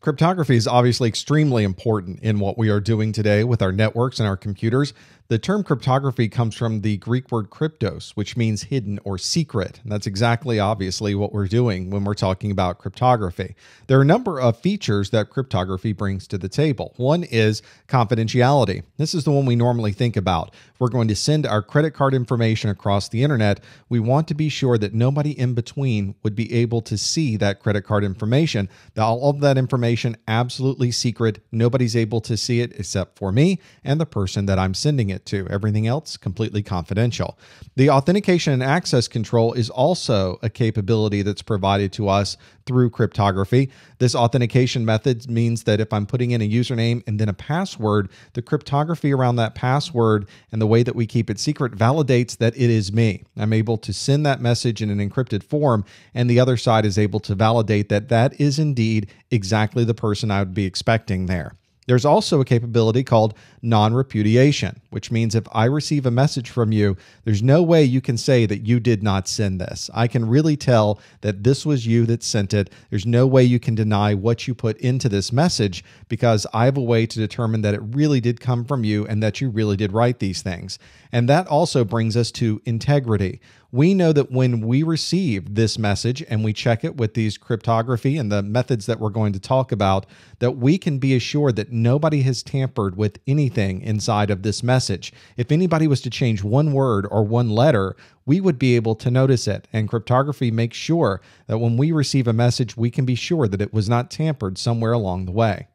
Cryptography is obviously extremely important in what we are doing today with our networks and our computers. The term cryptography comes from the Greek word cryptos, which means hidden or secret. And that's exactly obviously what we're doing when we're talking about cryptography. There are a number of features that cryptography brings to the table. One is confidentiality. This is the one we normally think about. If we're going to send our credit card information across the internet, we want to be sure that nobody in between would be able to see that credit card information, that all of that information absolutely secret. Nobody's able to see it except for me and the person that I'm sending it to. Everything else completely confidential. The authentication and access control is also a capability that's provided to us through cryptography. This authentication method means that if I'm putting in a username and then a password, the cryptography around that password and the way that we keep it secret validates that it is me. I'm able to send that message in an encrypted form, and the other side is able to validate that that is indeed exactly the person I would be expecting there. There's also a capability called non-repudiation, which means if I receive a message from you, there's no way you can say that you did not send this. I can really tell that this was you that sent it. There's no way you can deny what you put into this message because I have a way to determine that it really did come from you and that you really did write these things. And that also brings us to integrity. We know that when we receive this message and we check it with these cryptography and the methods that we're going to talk about, that we can be assured that nobody has tampered with anything inside of this message. If anybody was to change one word or one letter, we would be able to notice it. And cryptography makes sure that when we receive a message, we can be sure that it was not tampered somewhere along the way.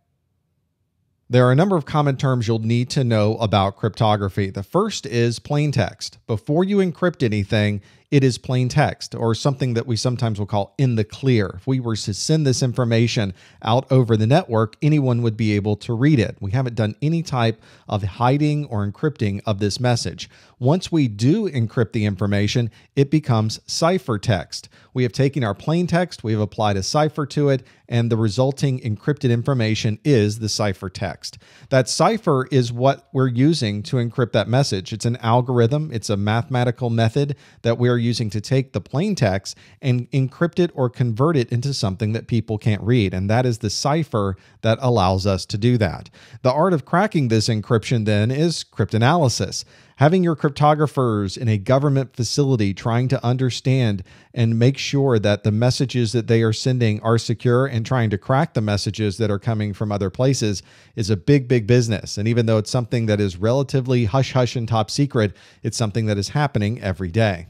There are a number of common terms you'll need to know about cryptography. The first is plain text. Before you encrypt anything, it is plain text, or something that we sometimes will call in the clear. If we were to send this information out over the network, anyone would be able to read it. We haven't done any type of hiding or encrypting of this message. Once we do encrypt the information, it becomes ciphertext. We have taken our plain text, we have applied a cipher to it, and the resulting encrypted information is the ciphertext. That cipher is what we're using to encrypt that message. It's an algorithm. It's a mathematical method that we are using to take the plain text and encrypt it or convert it into something that people can't read. And that is the cipher that allows us to do that. The art of cracking this encryption then is cryptanalysis. Having your cryptographers in a government facility trying to understand and make sure that the messages that they are sending are secure and trying to crack the messages that are coming from other places is a big, big business. And even though it's something that is relatively hush-hush and top secret, it's something that is happening every day.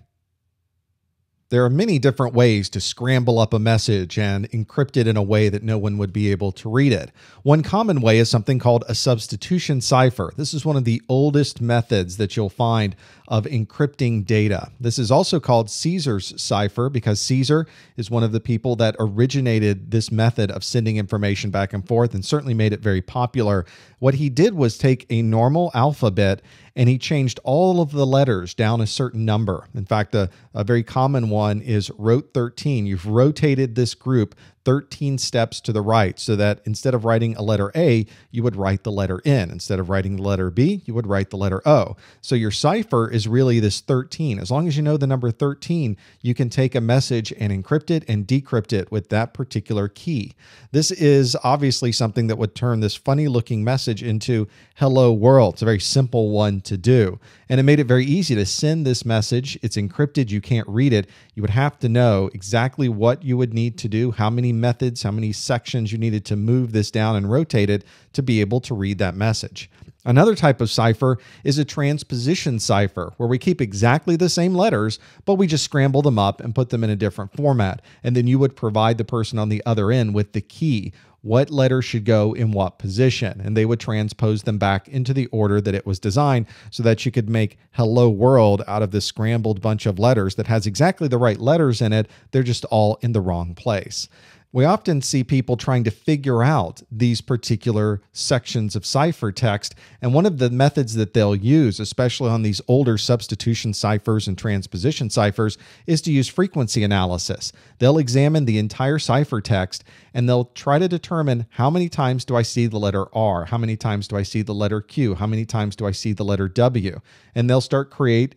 There are many different ways to scramble up a message and encrypt it in a way that no one would be able to read it. One common way is something called a substitution cipher. This is one of the oldest methods that you'll find of encrypting data. This is also called Caesar's cipher because Caesar is one of the people that originated this method of sending information back and forth and certainly made it very popular. What he did was take a normal alphabet and he changed all of the letters down a certain number. In fact, a very common one is ROT13. You've rotated this group 13 steps to the right so that instead of writing a letter A, you would write the letter N. Instead of writing the letter B, you would write the letter O. So your cipher is really this 13. As long as you know the number 13, you can take a message and encrypt it and decrypt it with that particular key. This is obviously something that would turn this funny looking message into hello world. It's a very simple one to do. And it made it very easy to send this message. It's encrypted. You can't read it. You would have to know exactly what you would need to do, how many methods, how many sections you needed to move this down and rotate it to be able to read that message. Another type of cipher is a transposition cipher, where we keep exactly the same letters, but we just scramble them up and put them in a different format. And then you would provide the person on the other end with the key. What letter should go in what position? And they would transpose them back into the order that it was designed so that you could make hello world out of this scrambled bunch of letters that has exactly the right letters in it. They're just all in the wrong place. We often see people trying to figure out these particular sections of ciphertext, and one of the methods that they'll use, especially on these older substitution ciphers and transposition ciphers, is to use frequency analysis. They'll examine the entire ciphertext, and they'll try to determine how many times do I see the letter R, how many times do I see the letter Q, how many times do I see the letter W, and they'll start creating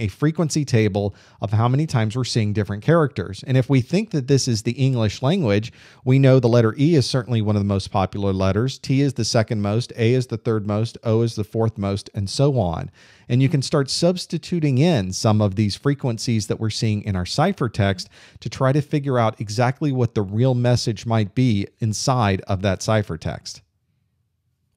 a frequency table of how many times we're seeing different characters. And if we think that this is the English language, language, we know the letter E is certainly one of the most popular letters, T is the second most, A is the third most, O is the fourth most, and so on. And you can start substituting in some of these frequencies that we're seeing in our ciphertext to try to figure out exactly what the real message might be inside of that ciphertext.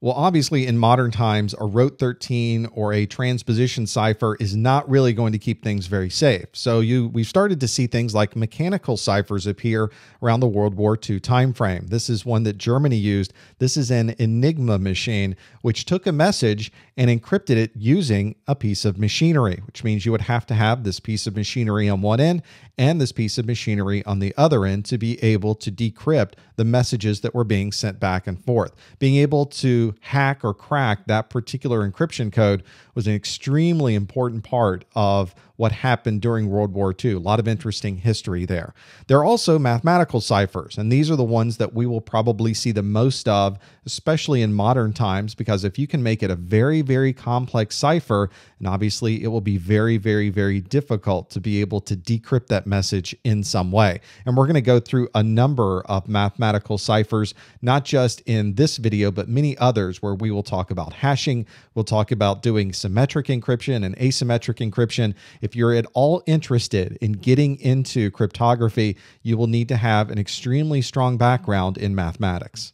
Well, obviously in modern times, a ROT13 or a transposition cipher is not really going to keep things very safe. So we've started to see things like mechanical ciphers appear around the World War II timeframe. This is one that Germany used. This is an Enigma machine, which took a message and encrypted it using a piece of machinery, which means you would have to have this piece of machinery on one end and this piece of machinery on the other end to be able to decrypt the messages that were being sent back and forth. Being able to hack or crack that particular encryption code was an extremely important part of what happened during World War II. A lot of interesting history there. There are also mathematical ciphers, and these are the ones that we will probably see the most of, especially in modern times, because if you can make it a very, very complex cipher, and obviously it will be very, very, very difficult to be able to decrypt that message in some way. And we're going to go through a number of mathematical ciphers, not just in this video, but many others where we will talk about hashing. We'll talk about doing symmetric encryption and asymmetric encryption. If you're at all interested in getting into cryptography, you will need to have an extremely strong background in mathematics.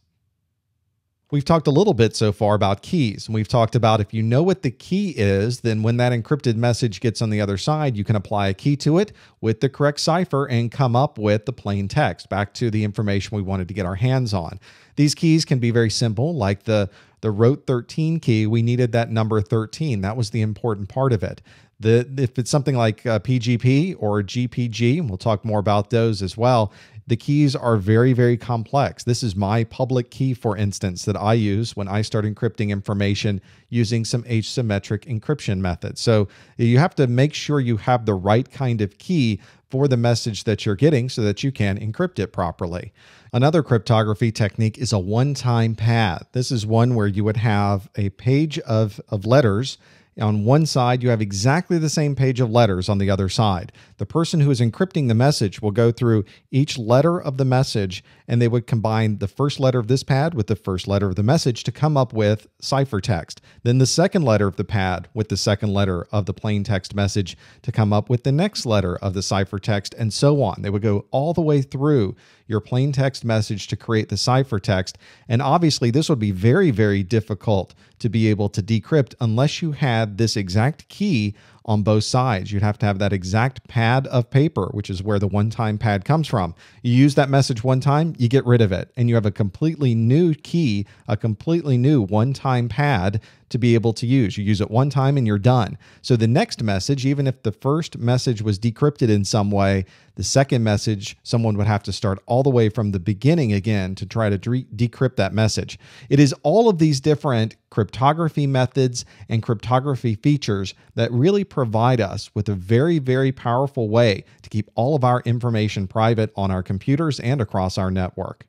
We've talked a little bit so far about keys, and we've talked about if you know what the key is, then when that encrypted message gets on the other side, you can apply a key to it with the correct cipher and come up with the plain text, back to the information we wanted to get our hands on. These keys can be very simple, like the ROT13 key. We needed that number 13. That was the important part of it. If it's something like PGP or GPG, and we'll talk more about those as well, the keys are very, very complex. This is my public key, for instance, that I use when I start encrypting information using some asymmetric encryption method. So you have to make sure you have the right kind of key for the message that you're getting so that you can encrypt it properly. Another cryptography technique is a one-time pad. This is one where you would have a page of letters. On one side, you have exactly the same page of letters on the other side. The person who is encrypting the message will go through each letter of the message, and they would combine the first letter of this pad with the first letter of the message to come up with ciphertext. Then the second letter of the pad with the second letter of the plain text message to come up with the next letter of the ciphertext, and so on. They would go all the way through your plain text message to create the ciphertext. And obviously, this would be very, very difficult to be able to decrypt unless you had this exact key on both sides. You'd have to have that exact pad of paper, which is where the one-time pad comes from. You use that message one time, you get rid of it, and you have a completely new key, a completely new one-time pad to be able to use. You use it one time and you're done. So the next message, even if the first message was decrypted in some way, the second message, someone would have to start all the way from the beginning again to try to decrypt that message. It is all of these different cryptography methods and cryptography features that really provide us with a very, very powerful way to keep all of our information private on our computers and across our network.